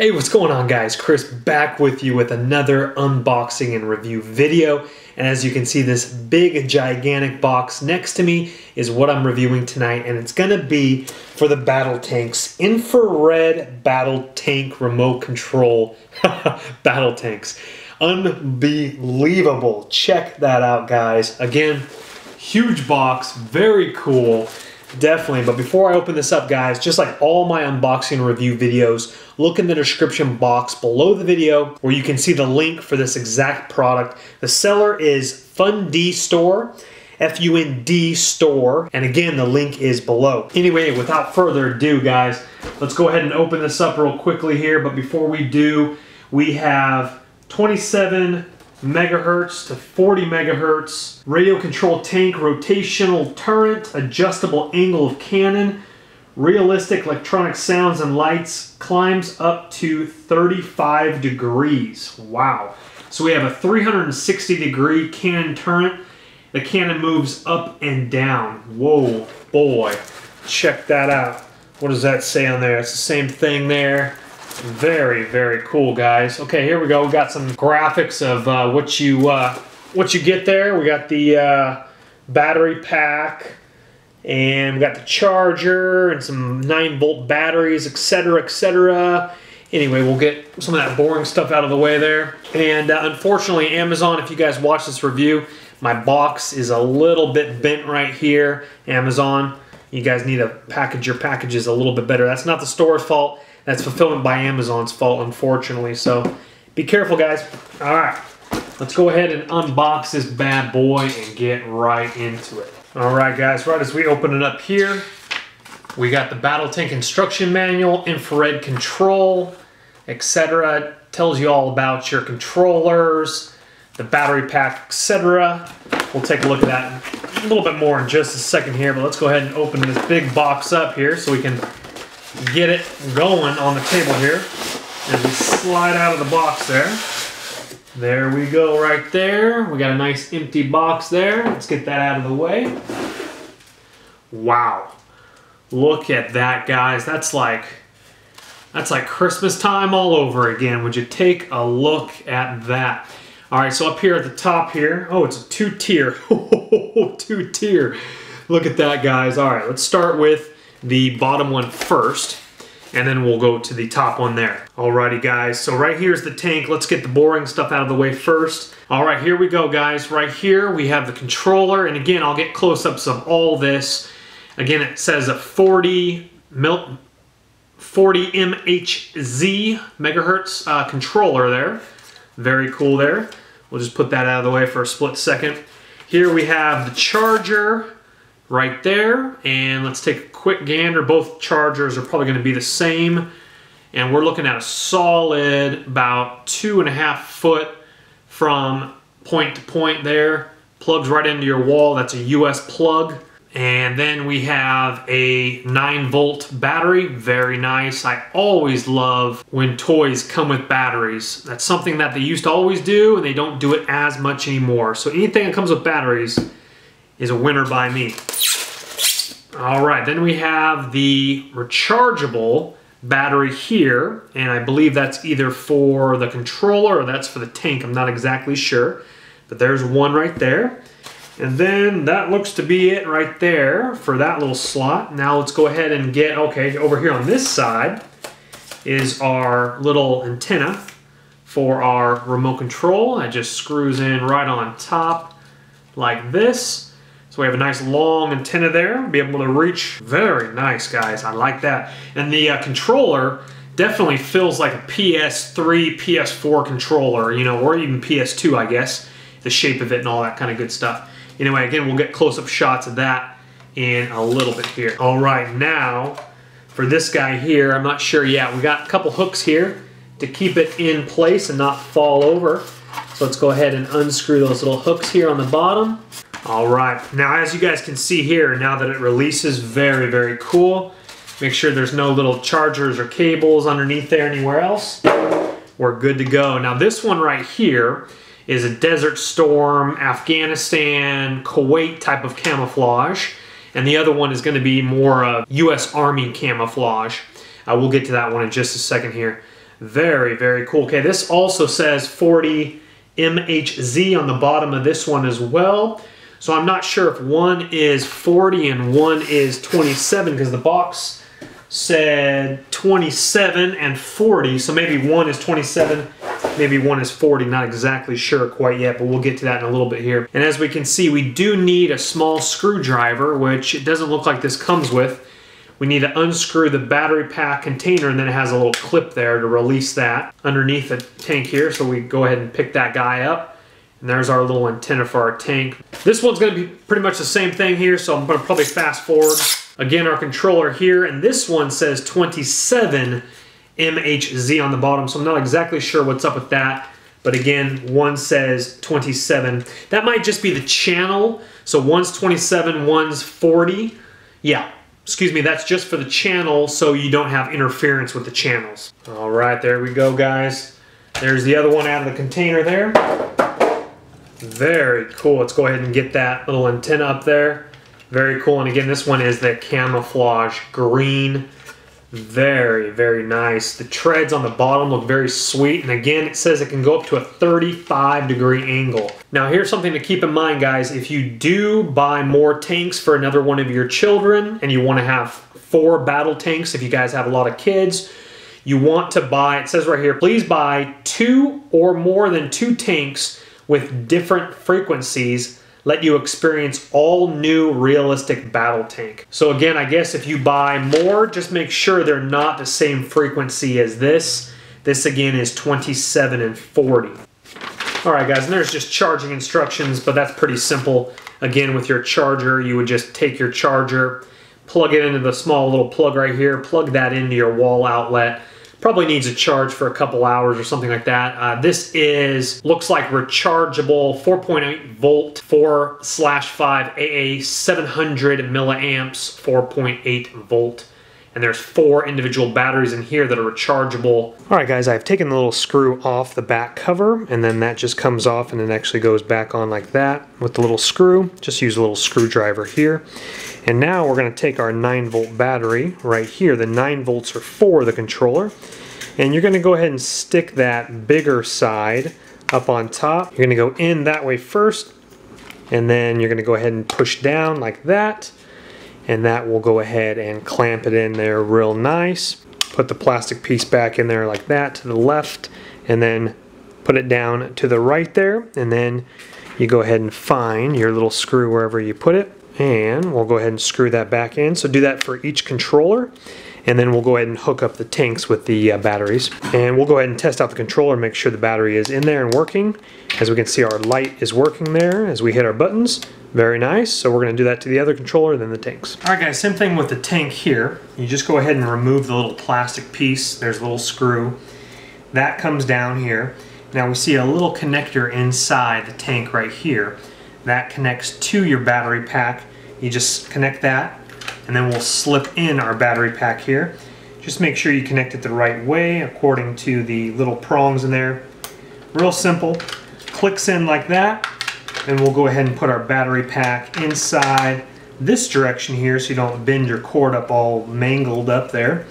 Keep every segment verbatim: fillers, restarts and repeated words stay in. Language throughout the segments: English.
Hey, what's going on, guys? Chris back with you with another unboxing and review video. And as you can see, this big gigantic box next to me is what I'm reviewing tonight, and it's gonna be for the Battle Tanks, infrared battle tank remote control battle tanks. Unbelievable. Check that out, guys. Again, huge box, very cool. Definitely. But before I open this up, guys, just like all my unboxing review videos, look in the description box below the video where you can see the link for this exact product. The seller is FUND Store, F U N D Store, and again, the link is below. Anyway, without further ado, guys, let's go ahead and open this up real quickly here. But before we do, we have twenty-seven megahertz to forty megahertz, radio control tank, rotational turret, adjustable angle of cannon, realistic electronic sounds and lights, climbs up to thirty-five degrees. Wow. So we have a three hundred sixty degree cannon turret. The cannon moves up and down. Whoa, boy. Check that out. What does that say on there? It's the same thing there. Very, very cool, guys. Okay, here we go. We got some graphics of uh, what you uh, what you get there. We got the uh, battery pack, and we got the charger, and some nine volt batteries, et cetera, et cetera. Anyway, we'll get some of that boring stuff out of the way there. And uh, unfortunately, Amazon, if you guys watch this review, my box is a little bit bent right here. Amazon, you guys need to package your packages a little bit better. That's not the store's fault. That's Fulfillment by Amazon's fault, unfortunately, so be careful, guys. All right, let's go ahead and unbox this bad boy and get right into it. All right, guys, right as we open it up here, we got the Battle Tank Instruction Manual, infrared control, et cetera. Tells you all about your controllers, the battery pack, et cetera. We'll take a look at that a little bit more in just a second here, but let's go ahead and open this big box up here so we can get it going on the table here as we slide out of the box there. There we go right there. We got a nice empty box there. Let's get that out of the way. Wow. Look at that, guys. That's like, that's like Christmas time all over again. Would you take a look at that? All right, so up here at the top here, oh, it's a two-tier. Two-tier. Look at that, guys. All right, let's start with the bottom one first, and then we'll go to the top one there. Alrighty, guys, so right here's the tank. Let's get the boring stuff out of the way first. All right, here we go, guys. Right here we have the controller, and again, I'll get close-ups of all this. Again, it says a forty M H Z megahertz uh, controller there. Very cool there. We'll just put that out of the way for a split second. Here we have the charger right there, and let's take a quick gander. Both chargers are probably going to be the same, and we're looking at a solid about two and a half foot from point to point there. Plugs right into your wall. That's a U S plug. And then we have a nine volt battery. Very nice. I always love when toys come with batteries. That's something that they used to always do, and they don't do it as much anymore. So anything that comes with batteries is a winner by me. All right, then we have the rechargeable battery here, and I believe that's either for the controller or that's for the tank. I'm not exactly sure, but there's one right there. And then that looks to be it right there for that little slot. Now let's go ahead and get, okay, over here on this side is our little antenna for our remote control. It just screws in right on top like this. So we have a nice long antenna there, be able to reach. Very nice, guys. I like that. And the uh, controller definitely feels like a P S three, P S four controller, you know, or even P S two, I guess, the shape of it and all that kind of good stuff. Anyway, again, we'll get close-up shots of that in a little bit here. All right, now for this guy here, I'm not sure yet. We got a couple hooks here to keep it in place and not fall over. So let's go ahead and unscrew those little hooks here on the bottom. All right, now as you guys can see here, now that it releases, very, very cool. Make sure there's no little chargers or cables underneath there anywhere else. We're good to go. Now this one right here is a Desert Storm, Afghanistan, Kuwait type of camouflage. And the other one is gonna be more of U S Army camouflage. Uh, we'll get to that one in just a second here. Very, very cool. Okay, this also says forty M H Z on the bottom of this one as well. So I'm not sure if one is forty and one is twenty-seven, because the box said twenty-seven and forty. So maybe one is twenty-seven, maybe one is forty. Not exactly sure quite yet, but we'll get to that in a little bit here. And as we can see, we do need a small screwdriver, which it doesn't look like this comes with. We need to unscrew the battery pack container, and then it has a little clip there to release that underneath the tank here. So we go ahead and pick that guy up. And there's our little antenna for our tank. This one's gonna be pretty much the same thing here, so I'm gonna probably fast forward. Again, our controller here, and this one says twenty-seven M H Z on the bottom, so I'm not exactly sure what's up with that. But again, one says twenty-seven. That might just be the channel, so one's twenty-seven, one's forty. Yeah. Excuse me, that's just for the channel, so you don't have interference with the channels. All right, there we go, guys. There's the other one out of the container there. Very cool. Let's go ahead and get that little antenna up there. Very cool. And again, this one is the camouflage green. Very, very nice. The treads on the bottom look very sweet. And again, it says it can go up to a thirty-five degree angle. Now, here's something to keep in mind, guys. If you do buy more tanks for another one of your children, and you want to have four battle tanks, if you guys have a lot of kids, you want to buy, it says right here, please buy two or more than two tanks with different frequencies, let you experience all new realistic battle tank. So again, I guess if you buy more, just make sure they're not the same frequency as this. This again is twenty-seven and forty. All right, guys, and there's just charging instructions, but that's pretty simple. Again, with your charger, you would just take your charger, plug it into the small little plug right here, plug that into your wall outlet. Probably needs a charge for a couple hours or something like that. Uh, this is, looks like rechargeable four point eight volt, four slash five A A, seven hundred milliamps, four point eight volt. And there's four individual batteries in here that are rechargeable. All right, guys, I've taken the little screw off the back cover, and then that just comes off and it actually goes back on like that with the little screw. Just use a little screwdriver here. And now we're gonna take our nine volt battery right here. The nine volts are for the controller. And you're gonna go ahead and stick that bigger side up on top. You're gonna go in that way first, and then you're gonna go ahead and push down like that. And that will go ahead and clamp it in there real nice. Put the plastic piece back in there like that to the left, and then put it down to the right there. And then you go ahead and find your little screw wherever you put it, and we'll go ahead and screw that back in. So do that for each controller, and then we'll go ahead and hook up the tanks with the uh, batteries. And we'll go ahead and test out the controller, make sure the battery is in there and working. As we can see, our light is working there as we hit our buttons. Very nice. So we're going to do that to the other controller, then the tanks. All right, guys, same thing with the tank here. You just go ahead and remove the little plastic piece. There's a little screw. That comes down here. Now we see a little connector inside the tank right here. That connects to your battery pack. You just connect that, and then we'll slip in our battery pack here. Just make sure you connect it the right way according to the little prongs in there. Real simple. Clicks in like that. And we'll go ahead and put our battery pack inside this direction here so you don't bend your cord up all mangled up there.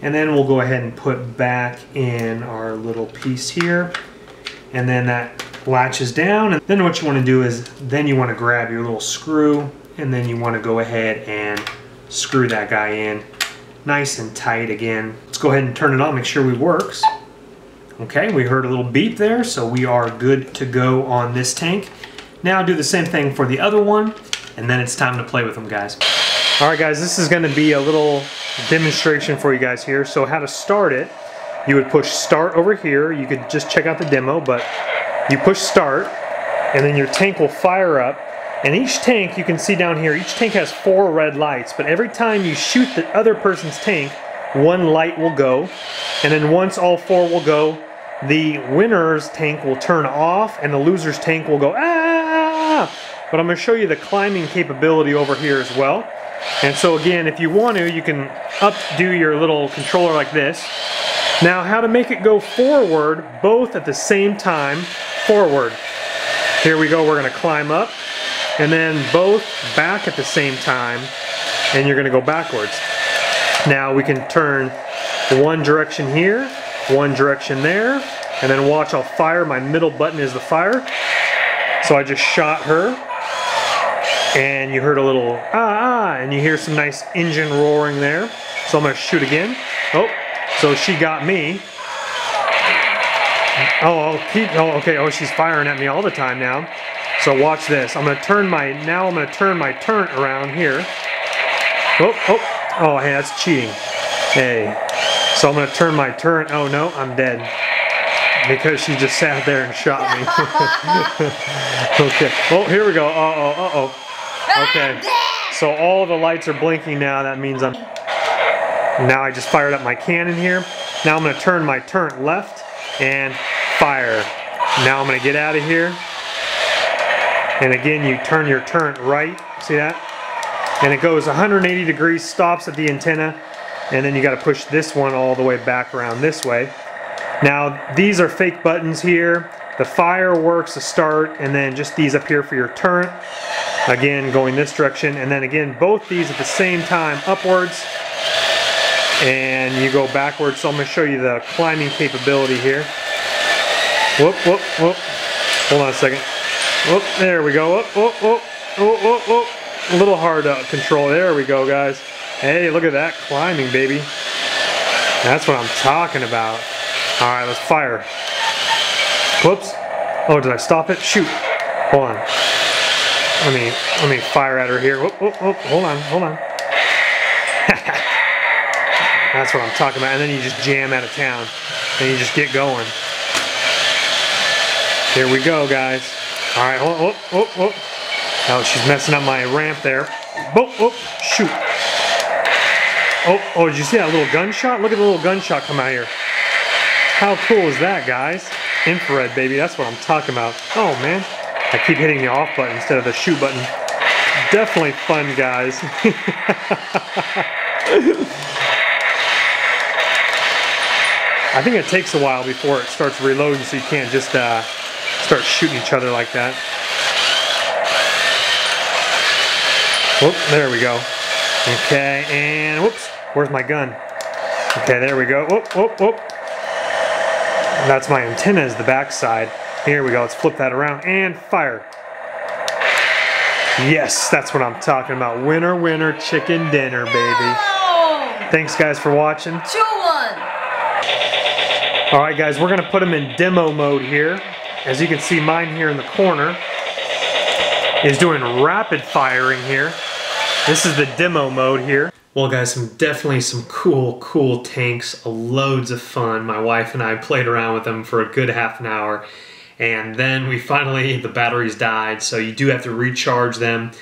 And then we'll go ahead and put back in our little piece here. And then that latches down. And then what you want to do is then you want to grab your little screw, and then you want to go ahead and screw that guy in nice and tight again. Let's go ahead and turn it on, make sure it works. Okay, we heard a little beep there, so we are good to go on this tank. Now do the same thing for the other one, and then it's time to play with them, guys. All right, guys, this is gonna be a little demonstration for you guys here. So how to start it, you would push start over here. You could just check out the demo, but you push start, and then your tank will fire up. And each tank, you can see down here, each tank has four red lights, but every time you shoot the other person's tank, one light will go, and then once all four will go, the winner's tank will turn off, and the loser's tank will go, ah! But I'm going to show you the climbing capability over here as well. And so again, if you want to, you can updo your little controller like this. Now, how to make it go forward, both at the same time, forward. Here we go, we're going to climb up, and then both back at the same time, and you're going to go backwards. Now we can turn one direction here, one direction there, and then watch, I'll fire. My middle button is the fire. So I just shot her, and you heard a little ah ah, and you hear some nice engine roaring there. So I'm gonna shoot again. Oh, so she got me. Oh, I'll keep, oh, okay, oh, she's firing at me all the time now. So watch this. I'm gonna turn my, now I'm gonna turn my turret around here. Oh, oh, oh, hey, that's cheating. Hey. So I'm gonna turn my turret, oh no, I'm dead. Because she just sat there and shot me. Okay, oh, here we go, uh-oh, uh-oh. Okay, so all the lights are blinking now, that means I'm... Now I just fired up my cannon here. Now I'm gonna turn my turret left and fire. Now I'm gonna get out of here. And again, you turn your turret right, see that? And it goes one hundred eighty degrees, stops at the antenna, and then you gotta push this one all the way back around this way. Now, these are fake buttons here. The fire works to start, and then just these up here for your turret. Again, going this direction, and then again, both these at the same time, upwards. And you go backwards, so I'm gonna show you the climbing capability here. Whoop, whoop, whoop. Hold on a second. Whoop, there we go, whoop, whoop, whoop, whoop, whoop, whoop. A little hard to control, there we go, guys. Hey, look at that climbing, baby. That's what I'm talking about. All right, let's fire. Whoops. Oh, did I stop it? Shoot. Hold on. Let me let me fire at her here. Whoop, whoop, whoop. Hold on, hold on. That's what I'm talking about. And then you just jam out of town, and you just get going. Here we go, guys. All right, hold on. Whoop, whoop, whoop. Oh, she's messing up my ramp there. Whoop, whoop. Shoot. Oh, oh, did you see that little gunshot? Look at the little gunshot come out here. How cool is that, guys? Infrared, baby, that's what I'm talking about. Oh, man. I keep hitting the off button instead of the shoot button. Definitely fun, guys. I think it takes a while before it starts reloading, so you can't just uh, start shooting each other like that. Whoop, there we go. Okay, and whoops, where's my gun? Okay, there we go. Whoop, whoop, whoop. That's my antenna is the back side. Here we go, let's flip that around and fire. Yes, that's what I'm talking about. Winner, winner, chicken dinner, baby. No! Thanks, guys, for watching. two one. All right, guys, we're gonna put them in demo mode here. As you can see, mine here in the corner is doing rapid firing here. This is the demo mode here. Well, guys, some definitely some cool, cool tanks, loads of fun. My wife and I played around with them for a good half an hour, and then we finally, the batteries died, so you do have to recharge them.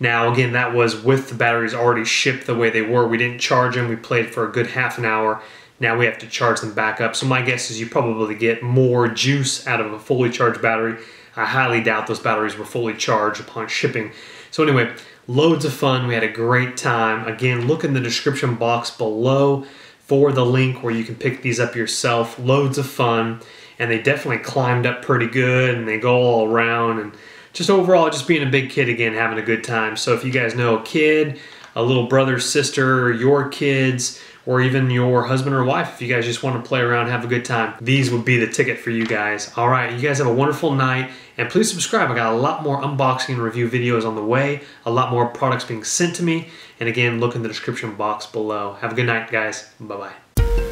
Now, again, that was with the batteries already shipped the way they were. We didn't charge them. We played for a good half an hour. Now we have to charge them back up. So my guess is you probably get more juice out of a fully charged battery. I highly doubt those batteries were fully charged upon shipping. So anyway, loads of fun. We had a great time. Again, look in the description box below for the link where you can pick these up yourself. Loads of fun, and they definitely climbed up pretty good, and they go all around, and just overall just being a big kid again, having a good time. So if you guys know a kid, a little brother, sister, your kids, or even your husband or wife, if you guys just want to play around, have a good time, these would be the ticket for you guys. All right, you guys have a wonderful night, and please subscribe. I got a lot more unboxing and review videos on the way, a lot more products being sent to me, and again, look in the description box below. Have a good night, guys. Bye-bye.